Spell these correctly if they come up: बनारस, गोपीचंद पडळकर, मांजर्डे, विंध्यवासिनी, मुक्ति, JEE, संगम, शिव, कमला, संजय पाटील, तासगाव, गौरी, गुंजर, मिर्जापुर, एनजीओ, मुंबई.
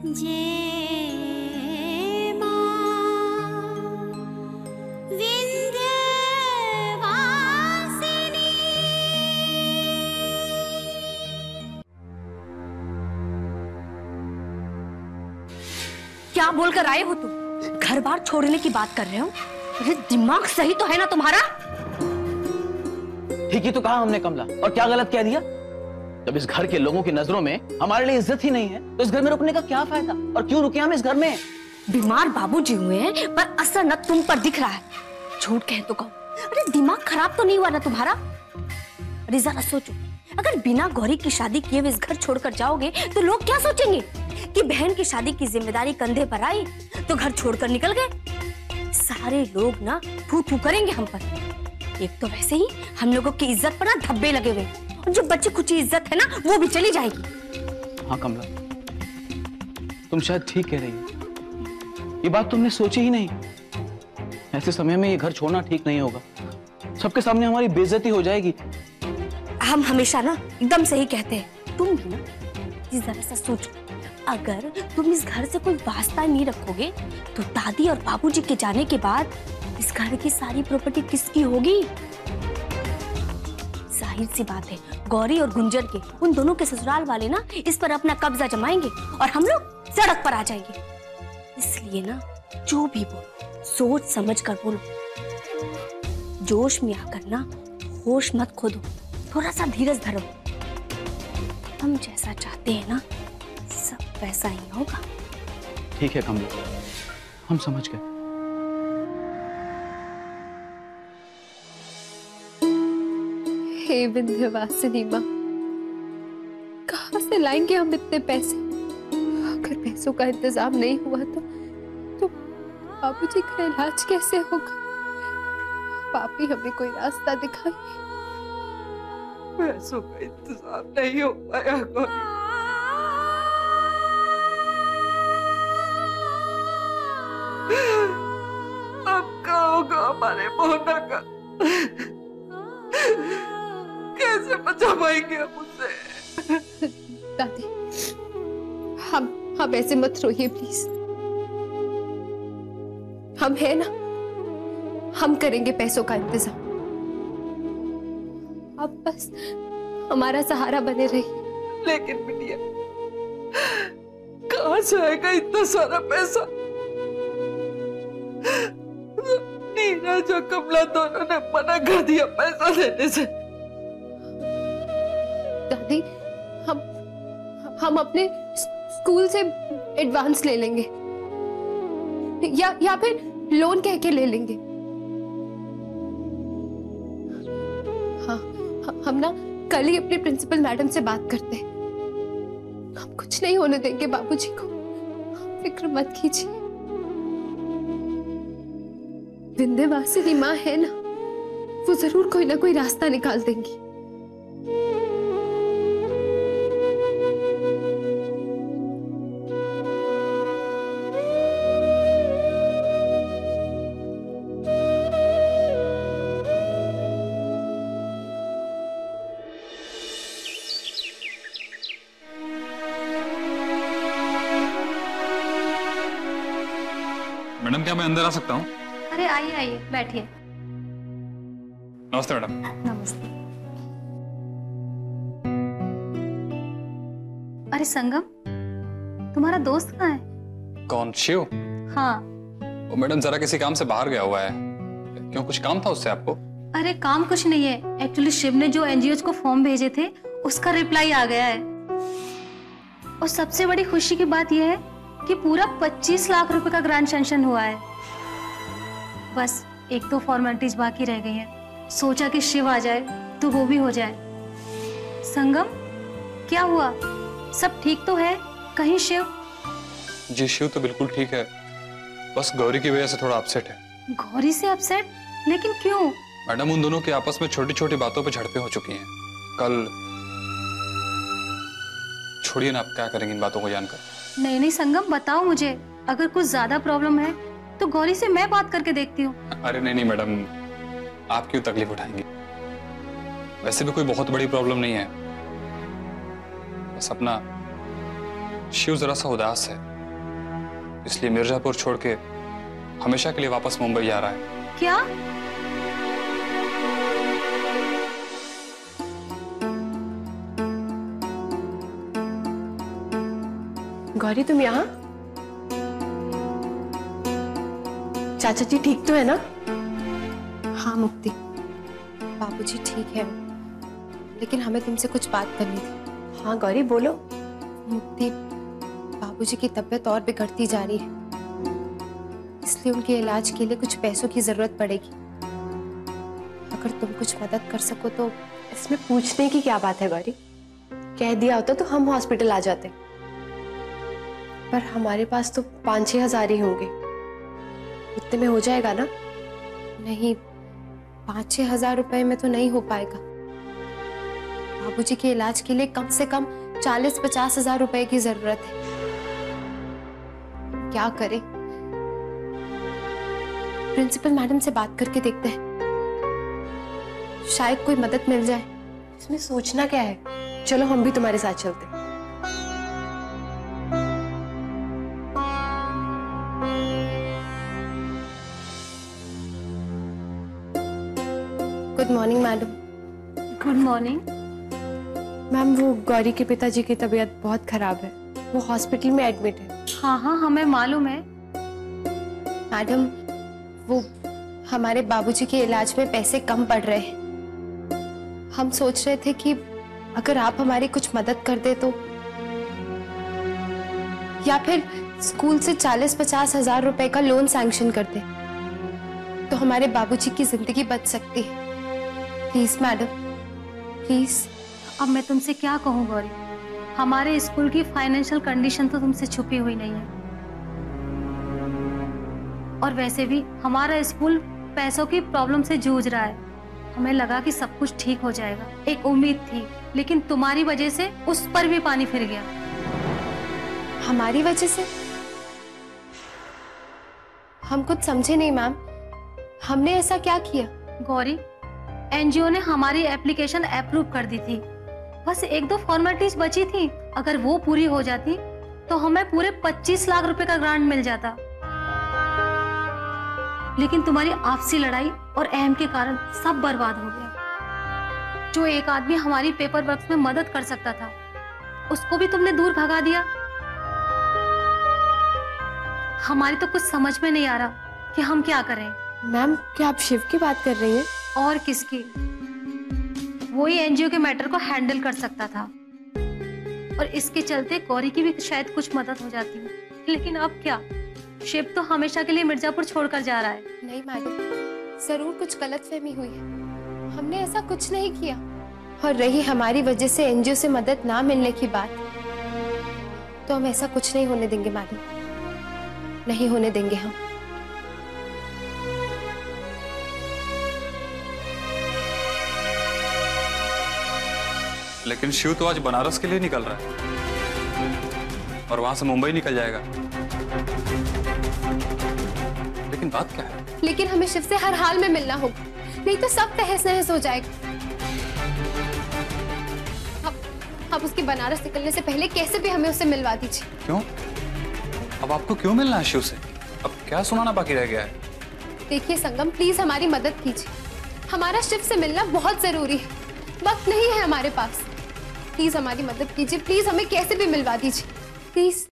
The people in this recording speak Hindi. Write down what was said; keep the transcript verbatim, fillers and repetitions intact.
जय मां विंध्यवासिनी। क्या बोलकर आए हो तुम? घर बार छोड़ने की बात कर रहे हो? अरे दिमाग सही तो है ना तुम्हारा? ठीक ही तो कहा हमने कमला, और क्या गलत कह दिया? जब इस घर के लोगों की नजरों में हमारे लिए इज्जत ही नहीं है तो इस घर में रुकने का क्या फायदा, और क्यों रुके हम इस घर में? बीमार बाबूजी हुए हैं पर असर न तुम पर दिख रहा है। झूठ कहे तो कहो, अरे दिमाग खराब तो नहीं हुआ ना तुम्हारा? अरे जरा सोचो, अगर बिना गौरी की शादी किए हुए इस घर छोड़कर जाओगे तो लोग क्या सोचेंगे कि बहन की शादी की जिम्मेदारी कंधे पर आई तो घर छोड़कर निकल गए। सारे लोग ना फू फू करेंगे हम पर। एक तो वैसे ही हम लोगों की इज्जत पर ना धब्बे लगे हुए, जो बच्चे कुछ इज्जत है ना वो भी चली जाएगी। हाँ कमला, तुम शायद ठीक कह रही हो। ये बात तुमने सोची ही नहीं। ऐसे समय में ये घर छोड़ना ठीक नहीं होगा, सबके सामने हमारी बेइज्जती हो जाएगी। हम हमेशा ना एकदम सही कहते हैं। तुम भी ना जरा सा सोचो, अगर तुम इस घर से कोई वास्ता नहीं रखोगे तो दादी और बाबूजी के जाने के बाद इस घर की सारी प्रॉपर्टी किसकी होगी? जाहिर सी बात है, गौरी और गुंजर के, उन दोनों के ससुराल वाले ना इस पर अपना कब्जा जमाएंगे और हम लोग सड़क पर आ जाएंगे। इसलिए ना जो भी बोलो सोच समझ कर बोलो। जोश में आकर ना होश मत खो दो, थोड़ा सा धीरज धरो। हम जैसा चाहते हैं ना सब वैसा ही होगा। ठीक है कमला, हम समझ गए। हे विंध्यवासिनी मां, कहाँ से लाएंगे हम इतने पैसे? अगर पैसों का इंतजाम नहीं हुआ तो, तो बाबूजी का इलाज कैसे होगा? पापी हमें कोई रास्ता दिखाए। पैसों का इंतजाम नहीं हो पाया गौरी, अब क्या होगा हमारे मोहना का? कैसे बचा पाएंगे हम उसे? दादी, हम हम ऐसे मत रोइए प्लीज। हम है ना, हम करेंगे पैसों का इंतजाम। अब बस हमारा सहारा बने रहिए। लेकिन बिटिया, कहाँ से आएगा इतना सारा पैसा? नीना जो कमला दोनों ने मना कर दिया पैसा देने से। दादी, हम हम अपने स्कूल से एडवांस ले लेंगे या या फिर लोन कह के ले लेंगे। हाँ, हम ना कल ही अपने प्रिंसिपल मैडम से बात करते हैं। हम कुछ नहीं होने देंगे बाबूजी को, फिक्र मत कीजिए। विंध्यवासिनी माँ है ना, वो जरूर कोई ना कोई रास्ता निकाल देंगी। मैडम, क्या मैं अंदर आ सकता हूँ? अरे आइए आइए, बैठिए। नमस्ते मैडम। नमस्ते। अरे संगम, तुम्हारा दोस्त कहाँ है? कौन, शिव? हाँ। वो मैडम जरा किसी काम से बाहर गया हुआ है। क्यों, कुछ काम था उससे आपको? अरे काम कुछ नहीं है, एक्चुअली शिव ने जो एनजीओ को फॉर्म भेजे थे उसका रिप्लाई आ गया है। और सबसे बड़ी खुशी की बात यह है कि पूरा पच्चीस लाख रुपए का ग्रांट सेंशन हुआ है। बस एक दो फॉर्मेलिटीज बाकी रह गई हैं। सोचा कि शिव आ जाए तो वो भी हो जाए। संगम, क्या हुआ? सब ठीक तो है कहीं शिव? जी, शिव तो बिल्कुल ठीक है, बस गौरी की वजह से थोड़ा अपसेट है। गौरी से अपसेट? लेकिन क्यों? मैडम, उन दोनों के आपस में छोटी छोटी बातों पे झड़पें हो चुकी हैं। कल छोड़िए ना, आप क्या करेंगे इन बातों को जानकर? नहीं नहीं संगम, बताओ मुझे, अगर कुछ ज्यादा प्रॉब्लम है तो गौरी से मैं बात करके देखती हूँ। अरे नहीं नहीं मैडम, आप क्यों तकलीफ उठाएंगी? वैसे भी कोई बहुत बड़ी प्रॉब्लम नहीं है, बस अपना शिव जरा सा उदास है, इसलिए मिर्जापुर छोड़ के हमेशा के लिए वापस मुंबई जा रहा है। क्या? गौरी तुम यहाँ? चाचा जी ठीक तो है ना? हाँ मुक्ति, बाबूजी ठीक है, लेकिन हमें तुमसे कुछ बात करनी थी। हाँ गौरी बोलो। मुक्ति, बाबूजी की तबीयत और बिगड़ती जा रही है, इसलिए उनके इलाज के लिए कुछ पैसों की जरूरत पड़ेगी। अगर तुम कुछ मदद कर सको तो। इसमें पूछने की क्या बात है गौरी, कह दिया होता तो हम हॉस्पिटल आ जाते, पर हमारे पास तो पाँच छः हजार ही होंगे, इतने में हो जाएगा ना? नहीं, पाँच छः हजार रुपये में तो नहीं हो पाएगा। बाबूजी के इलाज के लिए कम से कम चालीस पचास हजार रुपए की जरूरत है। क्या करें? प्रिंसिपल मैडम से बात करके देखते हैं, शायद कोई मदद मिल जाए। इसमें सोचना क्या है, चलो हम भी तुम्हारे साथ चलते हैं। Good morning madam. Good morning ma'am. वो गौरी के पिताजी की तबीयत बहुत खराब है, वो हॉस्पिटल में एडमिट है। हाँ हाँ हमें मालूम है मैडम, वो हमारे बाबूजी के इलाज में पैसे कम पड़ रहे हैं। हम सोच रहे थे कि अगर आप हमारी कुछ मदद कर दे तो, या फिर स्कूल से चालीस पचास हजार रुपए का लोन सैंक्शन कर दे तो हमारे बाबूजी की जिंदगी बच सकती है। Please madam please. अब मैं तुमसे क्या कहूँ गौरी, हमारे स्कूल की फाइनेंशियल कंडीशन तो तुमसे छुपी हुई नहीं है, और वैसे भी हमारा स्कूल पैसों की प्रॉब्लम से जूझ रहा है। हमें लगा कि सब कुछ ठीक हो जाएगा, एक उम्मीद थी, लेकिन तुम्हारी वजह से उस पर भी पानी फिर गया। हमारी वजह से? हम कुछ समझे नहीं मैम, हमने ऐसा क्या किया? गौरी, एनजीओ ने हमारी एप्लीकेशन अप्रूव कर दी थी, बस एक दो फॉर्मेलिटीज बची थी, अगर वो पूरी हो जाती तो हमें पूरे पच्चीस लाख रुपए का ग्रांट मिल जाता। लेकिन तुम्हारी आपसी लड़ाई और अहम के कारण सब बर्बाद हो गया। जो एक आदमी हमारी पेपर वर्क में मदद कर सकता था, उसको भी तुमने दूर भगा दिया। हमारी तो कुछ समझ में नहीं आ रहा कि हम क्या करें। मैम क्या आप शिव की बात कर रही हैं? और किसकी? वो ही एनजीओ के मैटर को हैंडल कर सकता था, और इसके चलते गौरी की भी शायद कुछ मदद हो जाती है। लेकिन अब क्या, शिव तो हमेशा के लिए मिर्जापुर छोड़कर जा रहा है। नहीं मैडम, जरूर कुछ गलतफहमी हुई है, हमने ऐसा कुछ नहीं किया। और रही हमारी वजह से एनजीओ से मदद ना मिलने की बात, तो हम ऐसा कुछ नहीं होने देंगे मैडम, नहीं होने देंगे हम। लेकिन शिव तो आज बनारस के लिए निकल रहा है और वहां से मुंबई निकल जाएगा। लेकिन बात क्या है? लेकिन हमें शिव से हर हाल में मिलना होगा, नहीं तो सब तहस नहस हो जाएगा। अब, अब उसके बनारस निकलने से पहले कैसे भी हमें उससे मिलवा दीजिए। क्यों? अब आपको क्यों मिलना है शिव से? अब क्या सुनाना बाकी रह गया है? देखिए संगम, प्लीज हमारी मदद कीजिए, हमारा शिव से मिलना बहुत जरूरी है, वक्त नहीं है हमारे पास। प्लीज हमारी मदद कीजिए, प्लीज हमें कैसे भी मिलवा दीजिए प्लीज।